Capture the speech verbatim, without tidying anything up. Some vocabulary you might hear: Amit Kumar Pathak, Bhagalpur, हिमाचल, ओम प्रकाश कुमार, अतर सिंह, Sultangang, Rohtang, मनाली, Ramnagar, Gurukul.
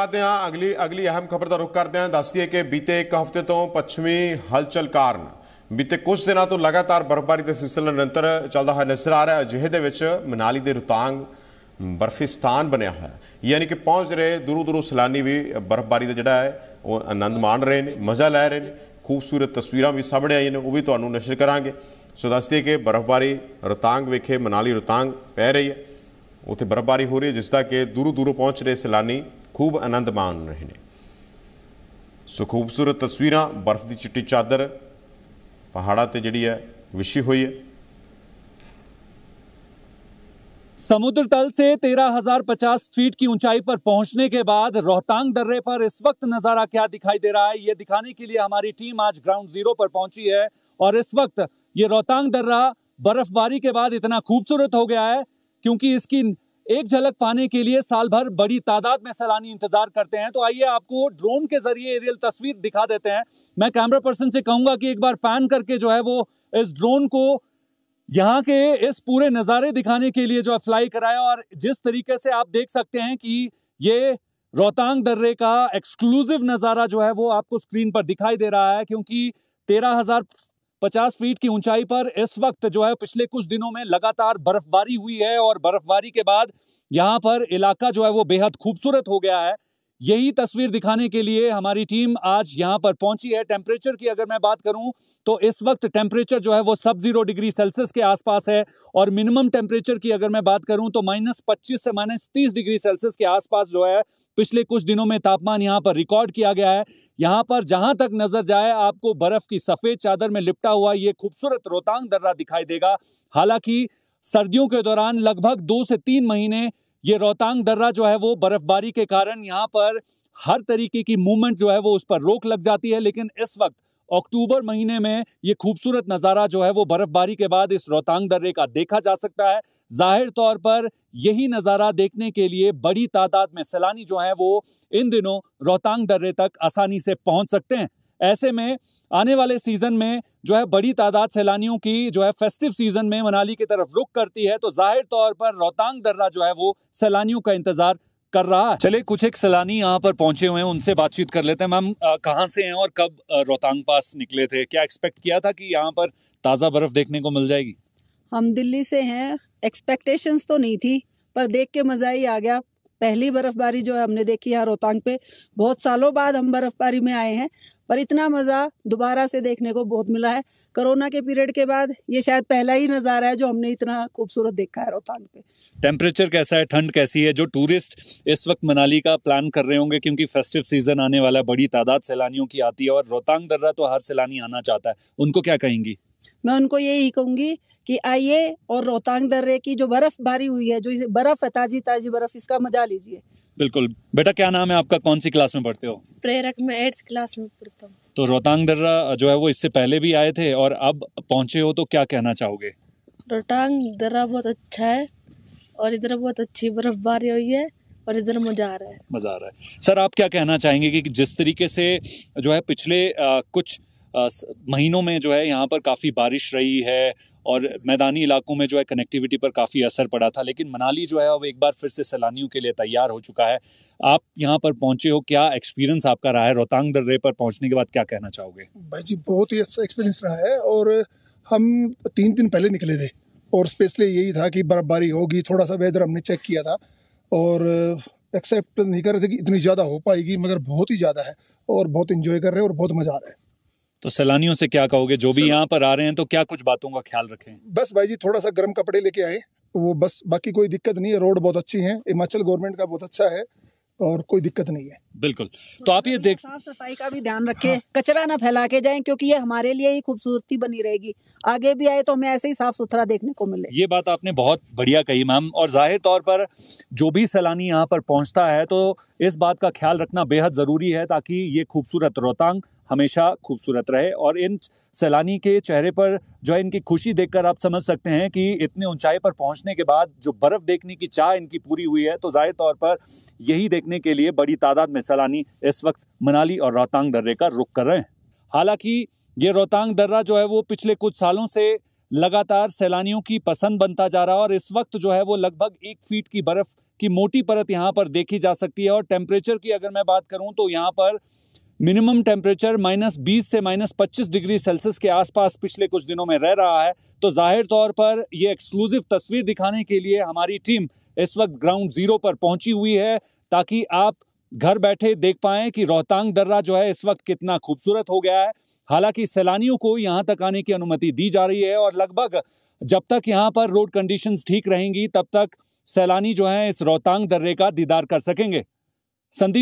अगली अगली अहम खबर का रुख करते हैं। दसती है कि बीते एक हफ्ते तो पश्चिमी हलचल कारण बीते कुछ दिन तो लगातार बर्फबारी का सिलसिला निरंतर चलता हुआ नजर आ रहा है। अजिहे दे मनाली के रोहतांग बर्फिस्तान बनया हुआ है, यानी कि पहुँच रहे दूरों दूरों सैलानी भी बर्फबारी का जोड़ा है वो आनंद मान रहे हैं, मज़ा लै रहे हैं। खूबसूरत तस्वीर भी सामने आई हैं, वो भी तो नशर करा। सो दसती है कि बर्फबारी रोहतांग विखे मनाली रोहतांग पै रही है, उत्थे बर्फबारी हो रही है जिसका कि दूरों दूरों पहुँच रहे सैलानी खूब आनंद मान रहे हैं। सो खूबसूरत तस्वीर बर्फ की चिट्टी चादर पहाड़ा ते जिहड़ी है विछी हुई है। समुद्र तल से तेरह हज़ार पचास फीट की ऊंचाई पर पहुंचने के बाद रोहतांग दर्रे पर इस वक्त नजारा क्या दिखाई दे रहा है, ये दिखाने के लिए हमारी टीम आज ग्राउंड जीरो पर पहुंची है। और इस वक्त ये रोहतांग दर्रा बर्फबारी के बाद इतना खूबसूरत हो गया है क्योंकि इसकी एक झलक पाने के लिए साल भर बड़ी तादाद में सैलानी इंतजार करते हैं। तो आइए आपको ड्रोन के जरिए एरियल तस्वीर दिखा देते हैं। मैं कैमरा पर्सन से कहूंगा कि एक बार पैन करके जो है वो इस ड्रोन को यहाँ के इस पूरे नज़ारे दिखाने के लिए जो है फ्लाई कराया। और जिस तरीके से आप देख सकते हैं कि ये रोहतांग दर्रे का एक्सक्लूसिव नज़ारा जो है वो आपको स्क्रीन पर दिखाई दे रहा है, क्योंकि तेरह हजार पचास फीट की ऊंचाई पर इस वक्त जो है पिछले कुछ दिनों में लगातार बर्फबारी हुई है और बर्फबारी के बाद यहाँ पर इलाका जो है वो बेहद खूबसूरत हो गया है। यही तस्वीर दिखाने के लिए हमारी टीम आज यहाँ पर पहुंची है। टेम्परेचर की अगर मैं बात करूं तो इस वक्त टेम्परेचर जो है वो सब जीरो डिग्री सेल्सियस के आसपास है और मिनिमम टेम्परेचर की अगर मैं बात करूं तो माइनस पच्चीस से माइनस तीस डिग्री सेल्सियस के आसपास जो है पिछले कुछ दिनों में तापमान यहाँ पर रिकॉर्ड किया गया है। यहाँ पर जहाँ तक नजर जाए आपको बर्फ की सफेद चादर में लिपटा हुआ ये खूबसूरत रोहतांग दर्रा दिखाई देगा। हालांकि सर्दियों के दौरान लगभग दो से तीन महीने ये रोहतांग दर्रा जो है वो बर्फबारी के कारण यहाँ पर हर तरीके की मूवमेंट जो है वो उस पर रोक लग जाती है, लेकिन इस वक्त अक्टूबर महीने में ये खूबसूरत नज़ारा जो है वो बर्फबारी के बाद इस रोहतांग दर्रे का देखा जा सकता है। जाहिर तौर पर यही नज़ारा देखने के लिए बड़ी तादाद में सैलानी जो है वो इन दिनों रोहतांग दर्रे तक आसानी से पहुँच सकते हैं। ऐसे में आने वाले सीजन में जो है बड़ी तादाद सैलानियों की जो है फेस्टिव सीजन में मनाली की तरफ रुख करती है, तो जाहिर तौर पर रोहतांग दर्रा जो है वो सैलानियों का इंतजार कर रहा है। चले कुछ एक सैलानी यहाँ पर पहुंचे हुए हैं, उनसे बातचीत कर लेते हैं। मैम कहाँ से हैं और कब रोहतांग पास निकले थे? क्या एक्सपेक्ट किया था कि यहाँ पर ताज़ा बर्फ देखने को मिल जाएगी? हम दिल्ली से हैं, एक्सपेक्टेशंस तो नहीं थी पर देख के मज़ा ही आ गया। पहली बर्फबारी जो है हमने देखी यहाँ रोहतांग पे, बहुत सालों बाद हम बर्फबारी में आए हैं पर इतना मज़ा दोबारा से देखने को बहुत मिला है। कोरोना के पीरियड के बाद ये शायद पहला ही नज़ारा है जो हमने इतना खूबसूरत देखा है रोहतांग पे। टेम्परेचर कैसा है, ठंड कैसी है? जो टूरिस्ट इस वक्त मनाली का प्लान कर रहे होंगे क्योंकि फेस्टिव सीजन आने वाला है, बड़ी तादाद सैलानियों की आती है और रोहतांग दर्रा तो हर सैलानी आना चाहता है, उनको क्या कहेंगी? मैं उनको यही कहूंगी कि आइए और रोहतांग दर्रे की जो बर्फबारी हुई है, जो बर्फ है ताजी ताजी बर्फ, इसका मजा लीजिए। बिल्कुल। बेटा क्या नाम है आपका, कौन सी क्लास में पढ़ते हो? प्रेरक में एट्थ क्लास में पढ़ता हूँ। तो रोहतांग दर्रा जो है वो इससे पहले भी आए थे और अब पहुंचे हो, तो क्या कहना चाहोगे? रोहतांग दर्रा बहुत अच्छा है और इधर बहुत अच्छी बर्फबारी हुई है और इधर मजा आ रहा है। मजा आ रहा है। सर आप क्या कहना चाहेंगे कि जिस तरीके से जो है पिछले आ, कुछ आ, महीनों में जो है यहाँ पर काफ़ी बारिश रही है और मैदानी इलाकों में जो है कनेक्टिविटी पर काफ़ी असर पड़ा था, लेकिन मनाली जो है अब एक बार फिर से सैलानियों के लिए तैयार हो चुका है। आप यहाँ पर पहुँचे हो, क्या एक्सपीरियंस आपका रहा है रोहतांग दर्रे पर पहुँचने के बाद, क्या कहना चाहोगे? भाई जी बहुत ही अच्छा एक्सपीरियंस रहा है और हम तीन दिन पहले निकले थे और स्पेशली यही था कि बर्फबारी होगी, थोड़ा सा वेदर हमने चेक किया था और एक्सेप्ट नहीं कर रहे थे कि इतनी ज़्यादा हो पाएगी, मगर बहुत ही ज़्यादा है और बहुत इन्जॉय कर रहे हैं और बहुत मज़ा आ रहा है। तो सैलानियों से क्या कहोगे जो भी यहाँ पर आ रहे हैं, तो क्या कुछ बातों का ख्याल रखें? बस भाई जी थोड़ा सा गर्म कपड़े लेके आए वो बस, बाकी कोई दिक्कत नहीं है। रोड बहुत अच्छी है, हिमाचल गवर्नमेंट का बहुत अच्छा है और कोई दिक्कत नहीं है। बिल्कुल। तो आप ये देख साफ सफाई का भी ध्यान रखें। हाँ। कचरा ना फैला के जाएं क्योंकि ये हमारे लिए ही खूबसूरती बनी रहेगी, आगे भी आए तो हमें ऐसे ही साफ सुथरा देखने को मिले। ये बात आपने बहुत बढ़िया कही मैम। और जाहिर तौर पर जो भी सैलानी यहाँ पर पहुँचता है तो इस बात का ख्याल रखना बेहद ज़रूरी है ताकि ये खूबसूरत रोहतांग हमेशा खूबसूरत रहे। और इन सैलानी के चेहरे पर जो है इनकी खुशी देखकर आप समझ सकते हैं कि इतने ऊंचाई पर पहुंचने के बाद जो बर्फ़ देखने की चाह इनकी पूरी हुई है, तो जाहिर तौर पर यही देखने के लिए बड़ी तादाद में सैलानी इस वक्त मनाली और रोहतांग दर्रे का रुख कर रहे हैं। हालांकि ये रोहतांग दर्रा जो है वो पिछले कुछ सालों से लगातार सैलानियों की पसंद बनता जा रहा है और इस वक्त जो है वो लगभग एक फीट की बर्फ़ की मोटी परत यहाँ पर देखी जा सकती है। और टेम्परेचर की अगर मैं बात करूँ तो यहाँ पर मिनिमम टेम्परेचर माइनस बीस से माइनस पच्चीस डिग्री सेल्सियस के आसपास पिछले कुछ दिनों में रह रहा है। तो जाहिर तौर पर ये एक्सक्लूसिव तस्वीर दिखाने के लिए हमारी टीम इस वक्त ग्राउंड जीरो पर पहुंची हुई है, ताकि आप घर बैठे देख पाएं कि रोहतांग दर्रा जो है इस वक्त कितना खूबसूरत हो गया है। हालांकि सैलानियों को यहाँ तक आने की अनुमति दी जा रही है और लगभग जब तक यहाँ पर रोड कंडीशंस ठीक रहेंगी तब तक सैलानी जो है इस रोहतांग दर्रे का दीदार कर सकेंगे। संदीप।